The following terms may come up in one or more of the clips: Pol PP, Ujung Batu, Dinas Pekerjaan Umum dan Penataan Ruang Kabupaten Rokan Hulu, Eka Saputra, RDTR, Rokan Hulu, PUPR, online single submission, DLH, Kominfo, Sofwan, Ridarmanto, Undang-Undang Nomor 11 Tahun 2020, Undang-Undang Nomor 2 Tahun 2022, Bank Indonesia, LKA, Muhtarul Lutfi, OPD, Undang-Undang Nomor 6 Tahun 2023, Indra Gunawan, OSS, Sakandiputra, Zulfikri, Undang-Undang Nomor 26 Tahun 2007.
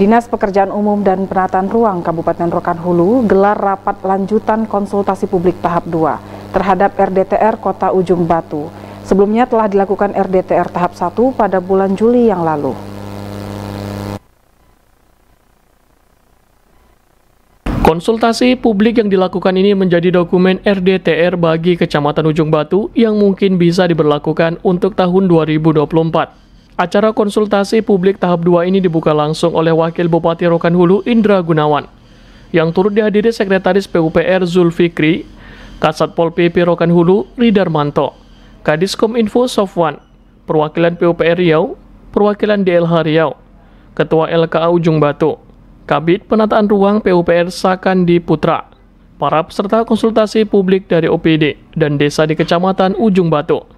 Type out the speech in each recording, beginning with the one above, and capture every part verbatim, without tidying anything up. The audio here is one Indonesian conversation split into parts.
Dinas Pekerjaan Umum dan Penataan Ruang Kabupaten Rokan Hulu gelar rapat lanjutan konsultasi publik tahap dua terhadap R D T R Kota Ujung Batu. Sebelumnya telah dilakukan R D T R tahap satu pada bulan Juli yang lalu. Konsultasi publik yang dilakukan ini menjadi dokumen R D T R bagi Kecamatan Ujung Batu yang mungkin bisa diberlakukan untuk tahun dua ribu dua puluh empat. Acara konsultasi publik tahap dua ini dibuka langsung oleh Wakil Bupati Rokan Hulu Indra Gunawan, yang turut dihadiri Sekretaris P U P R Zulfikri, Kasat Pol P P Rokan Hulu Ridarmanto, Kadis Kominfo Sofwan, Perwakilan P U P R Riau, Perwakilan D L H Riau, Ketua L K A Ujung Batu, Kabid Penataan Ruang P U P R Sakandiputra, para peserta konsultasi publik dari O P D dan desa di Kecamatan Ujung Batu,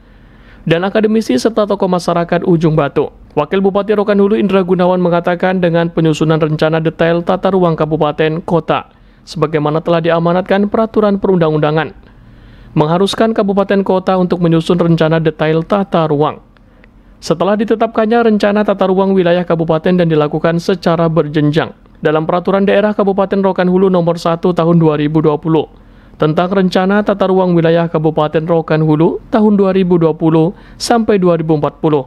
dan akademisi serta tokoh masyarakat Ujung Batu. Wakil Bupati Rokan Hulu Indra Gunawan mengatakan dengan penyusunan rencana detail tata ruang kabupaten kota, sebagaimana telah diamanatkan peraturan perundang-undangan, mengharuskan kabupaten kota untuk menyusun rencana detail tata ruang. Setelah ditetapkannya rencana tata ruang wilayah kabupaten dan dilakukan secara berjenjang dalam Peraturan Daerah Kabupaten Rokan Hulu Nomor satu Tahun dua ribu dua puluh tentang Rencana Tata Ruang Wilayah Kabupaten Rokan Hulu tahun dua ribu dua puluh sampai dua ribu empat puluh,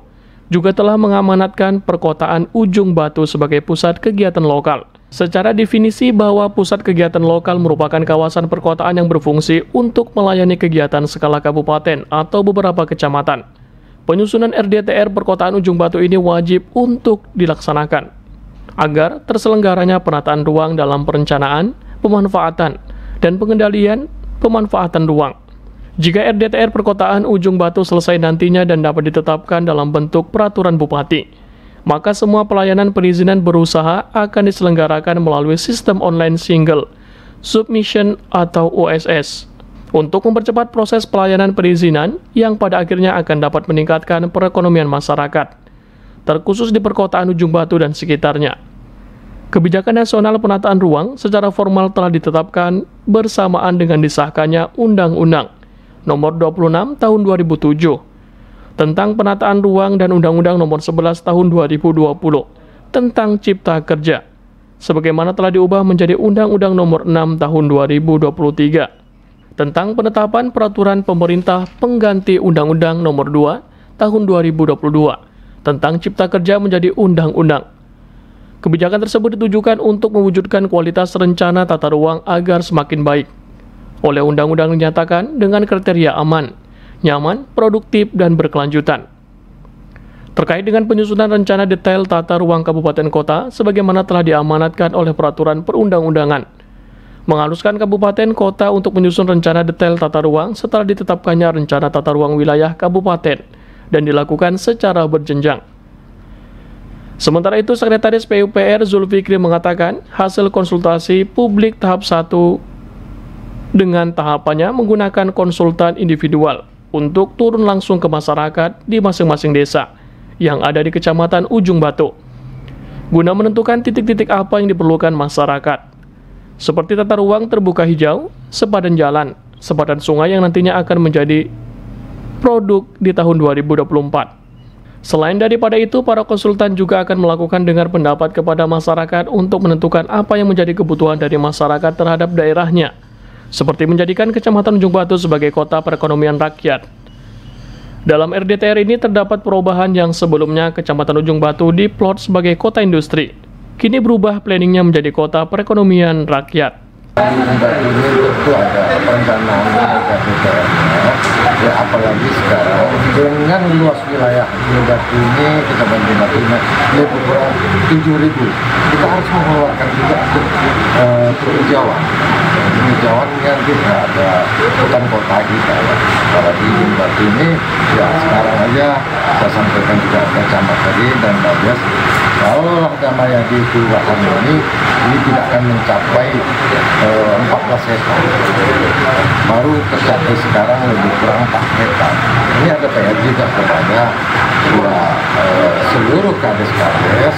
juga telah mengamanatkan perkotaan Ujung Batu sebagai pusat kegiatan lokal. Secara definisi bahwa pusat kegiatan lokal merupakan kawasan perkotaan yang berfungsi untuk melayani kegiatan skala kabupaten atau beberapa kecamatan. Penyusunan R D T R perkotaan Ujung Batu ini wajib untuk dilaksanakan agar terselenggaranya penataan ruang dalam perencanaan, pemanfaatan, dan pengendalian pemanfaatan ruang. Jika R D T R perkotaan Ujung Batu selesai nantinya dan dapat ditetapkan dalam bentuk peraturan bupati, maka semua pelayanan perizinan berusaha akan diselenggarakan melalui sistem online single submission atau O S S untuk mempercepat proses pelayanan perizinan yang pada akhirnya akan dapat meningkatkan perekonomian masyarakat, terkhusus di perkotaan Ujung Batu dan sekitarnya. Kebijakan nasional penataan ruang secara formal telah ditetapkan bersamaan dengan disahkannya Undang-Undang Nomor dua puluh enam Tahun dua ribu tujuh tentang penataan ruang dan Undang-Undang Nomor sebelas Tahun dua ribu dua puluh tentang Cipta Kerja, sebagaimana telah diubah menjadi Undang-Undang Nomor enam Tahun dua ribu dua puluh tiga tentang penetapan peraturan pemerintah pengganti Undang-Undang Nomor dua Tahun dua ribu dua puluh dua tentang Cipta Kerja menjadi undang-undang. Kebijakan tersebut ditujukan untuk mewujudkan kualitas rencana tata ruang agar semakin baik. Oleh undang-undang dinyatakan dengan kriteria aman, nyaman, produktif, dan berkelanjutan. Terkait dengan penyusunan rencana detail tata ruang kabupaten kota, sebagaimana telah diamanatkan oleh peraturan perundang-undangan, mengharuskan kabupaten kota untuk menyusun rencana detail tata ruang setelah ditetapkannya rencana tata ruang wilayah kabupaten dan dilakukan secara berjenjang. Sementara itu, Sekretaris P U P R Zulfikri mengatakan hasil konsultasi publik tahap satu dengan tahapannya menggunakan konsultan individual untuk turun langsung ke masyarakat di masing-masing desa yang ada di Kecamatan Ujung Batu, guna menentukan titik-titik apa yang diperlukan masyarakat, seperti tata ruang terbuka hijau, sepadan jalan, sepadan sungai yang nantinya akan menjadi produk di tahun dua ribu dua puluh empat. Selain daripada itu, para konsultan juga akan melakukan dengar pendapat kepada masyarakat untuk menentukan apa yang menjadi kebutuhan dari masyarakat terhadap daerahnya, seperti menjadikan Kecamatan Ujung Batu sebagai kota perekonomian rakyat. Dalam R D T R ini terdapat perubahan yang sebelumnya Kecamatan Ujung Batu diplot sebagai kota industri, kini berubah planningnya menjadi kota perekonomian rakyat. Ini tentu ada perencanaan ya, apalagi sekarang dengan luas wilayah Ujung Batu ini, kita bantu Batu ini lebih kurang tujuh ribu, kita harus mengeluarkan juga uh, penjauhan penjauhan yang kita ada hutan kota kita ya. Apalagi Ujung Batu ini ya, sekarang aja saya sampaikan juga ke camat tadi dan Mbak Bias, kalau laksana yang di kelurahan ini ini tidak akan mencapai eh, empat belas hektar, baru tercapai sekarang lebih kurang empat hektar. Ini ada P R juga kepada eh, seluruh kades-kades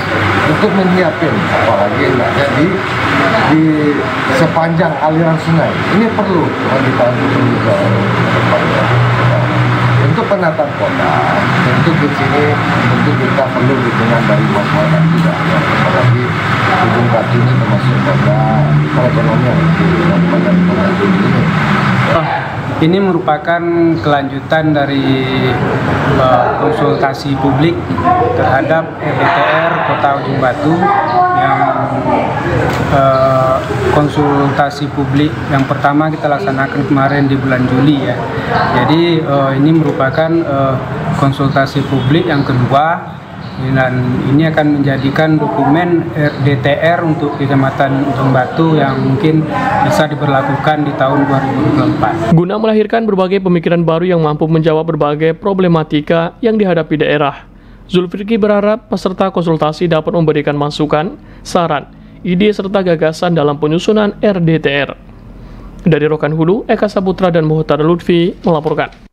untuk menyiapkan, apalagi enaknya di di sepanjang aliran sungai ini perlu dibantu juga untuk penataan kota. Tentu di sini tentu kita perlu dukungan dari masyarakat juga ya, apalagi Ini merupakan kelanjutan dari uh, konsultasi publik terhadap R D T R Kota Ujung Batu yang uh, konsultasi publik yang pertama kita laksanakan kemarin di bulan Juli ya. Jadi uh, ini merupakan uh, konsultasi publik yang kedua dan ini akan menjadikan dokumen R D T R untuk Kecamatan Ujung Batu yang mungkin bisa diberlakukan di tahun dua ribu dua puluh empat. Guna melahirkan berbagai pemikiran baru yang mampu menjawab berbagai problematika yang dihadapi daerah, Zulfikri berharap peserta konsultasi dapat memberikan masukan, saran, ide serta gagasan dalam penyusunan R D T R. Dari Rokan Hulu, Eka Saputra dan Muhtarul Lutfi melaporkan.